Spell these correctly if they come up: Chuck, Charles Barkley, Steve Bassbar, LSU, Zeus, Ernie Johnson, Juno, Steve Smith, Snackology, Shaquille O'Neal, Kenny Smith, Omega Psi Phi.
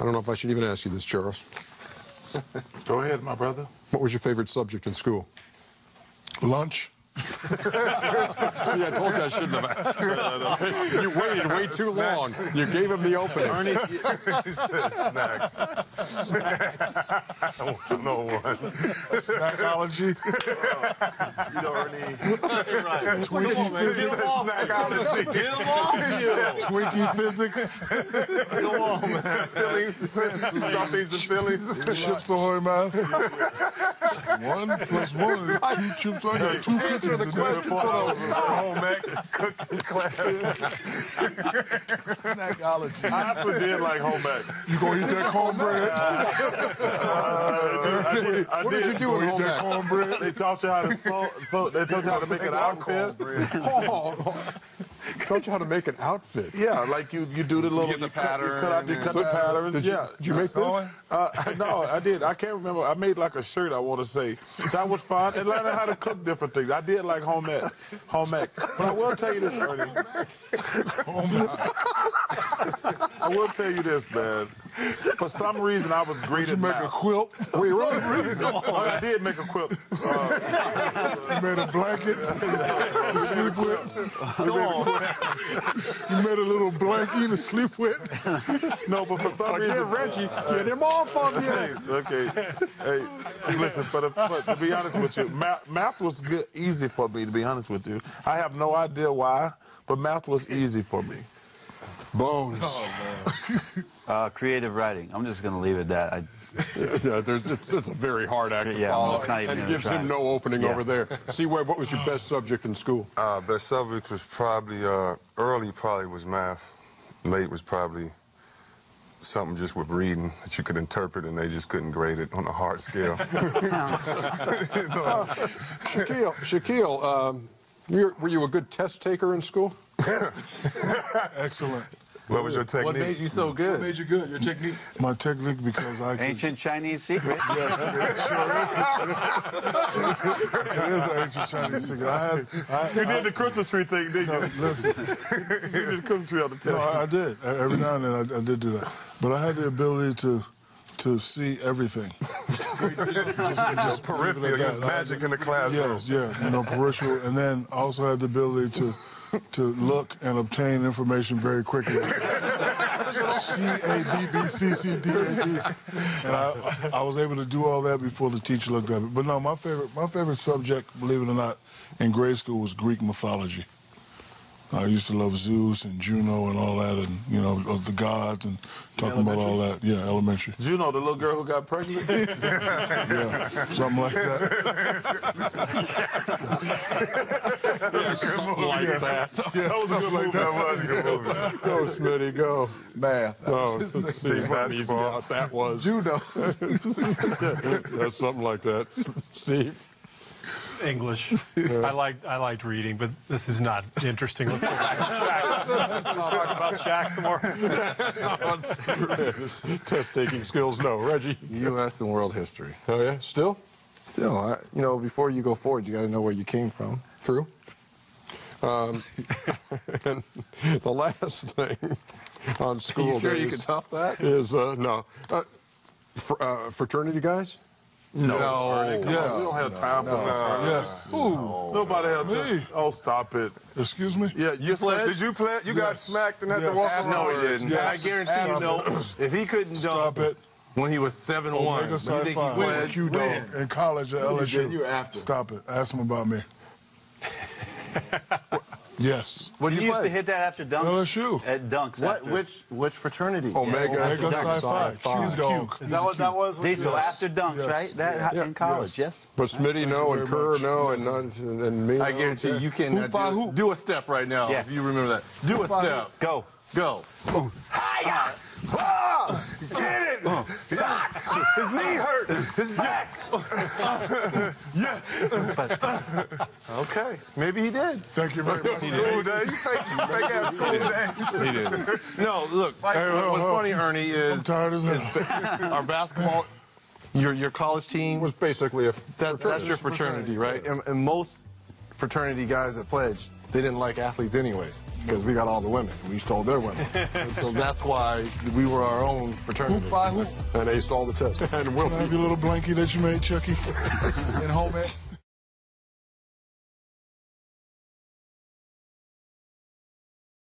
I don't know if I should even ask you this, Charles. Go ahead, my brother. What was your favorite subject in school? Lunch. See, I told you I shouldn't have. No. You waited way too long. You gave him the opening. Ernie, snacks. Snacks. I don't know one. Snackology. You know, Ernie. You're right. Twinkie physics. Snackology. Get along, you. Twinkie physics. Get along, man. Fillings. Stuffings and fillings. Chips Ahoy, man. 1 + 1 is 2 chips. I got 2 cookies. The question was in home ec cooking class. Snackology. I also did like home ec. You gonna eat that cornbread? I did. What did you do with home ec? Cornbread. They taught you how to they taught you how to make an outfit. Taught you how to make an outfit. Yeah, like you do the little pattern. You cut the patterns. Did you make this? No, I did. I can't remember. I made like a shirt, I want to say. That was fun. And learning how to cook different things. I did like home ec. But I will tell you this, Ernie. I will tell you this, man. For some reason, I was greeted. Did you make a quilt? Wait, what reason? I did make a quilt. You made a blanket to sleep with. You made a little blanket to sleep with. No, but for some reason, Reggie, get him off on you. Okay, hey, listen. To be honest with you, math was good, easy for me. To be honest with you, I have no idea why, but math was easy for me. Bones. Oh, man. Creative writing. I'm just going to leave it at that. It's a very hard act to follow. It's not even and it gives him no opening over there. See, what was your best subject in school? Best subject was probably, early was math. Late was probably something just with reading that you could interpret, and they just couldn't grade it on a hard scale. Shaquille, were you a good test taker in school? Excellent. What was your technique? What made you so good? What made you good? Your technique? My technique, because I ancient Chinese secret. Yes, it sure is. It is an ancient Chinese secret. You did the Christmas tree thing, didn't you? Listen. You did the Christmas tree on the test. No, I did. Every now and then I did do that. But I had the ability to see everything. just peripheral, just magic in the classroom. Yes, yeah, peripheral. And then I also had the ability to look and obtain information very quickly. C-A-B-B-C-C-D-A-B. And I was able to do all that before the teacher looked at it. But no, my favorite subject, believe it or not, in grade school was Greek mythology. I used to love Zeus and Juno and all that, and, you know, of the gods and talking about all that. Yeah, elementary. Juno, the little girl who got pregnant? Yeah, something like that. That was a good movie. Go, Smitty, go. Math. Oh, Steve Bassbar. That was. Juno. That's something like that. Steve. English. I liked reading, but this is not interesting. Let's go back to Shaq. Let's talk about Shaq some more. Test-taking skills, no. Reggie? U.S. and world history. Oh, yeah? Still? Still. You know, before you go forward, you got to know where you came from. True. And the last thing on school days... You can tough that? Is, no. Fraternity guys? No. Yes. We don't have time for that. Yes. Ooh. No. Nobody had me. Oh, stop it. Excuse me? Yeah, you pledged? Did you pledge? You got smacked and had to walk around. No, he didn't. Yes. I guarantee you, no. If he couldn't dump it when he was 7-1, Omega Psi Phi. You think he pledged? You don't. In college at LSU. You after. Stop it. Ask him about me. Yes. When you used to hit that after dunks? LSU. At dunks. Which fraternity? Omega Psi Phi. She's dunk. Is that what that was? Diesel after dunks, right? That in college, yes. But Smitty, no, and Kerr, no, and me, I guarantee you cannot do a step right now, if you remember that. Do a step. Go. Go. Hi-ya! Oh, get it! Sock! His knee hurt! His back! Yeah! Okay, maybe he did. Thank you very much. School day. Fake-ass school day. He did. No, look, what's funny, Ernie, is... I'm tired as hell. Our basketball... Your college team... was basically a fraternity. That's your fraternity, right? And most fraternity guys that pledged they didn't like athletes anyways, because we got all the women. We stole their women. And so that's why we were our own fraternity. Who by who? And they stole the test. And we'll have your little blankie that you made, Chucky. And home ec.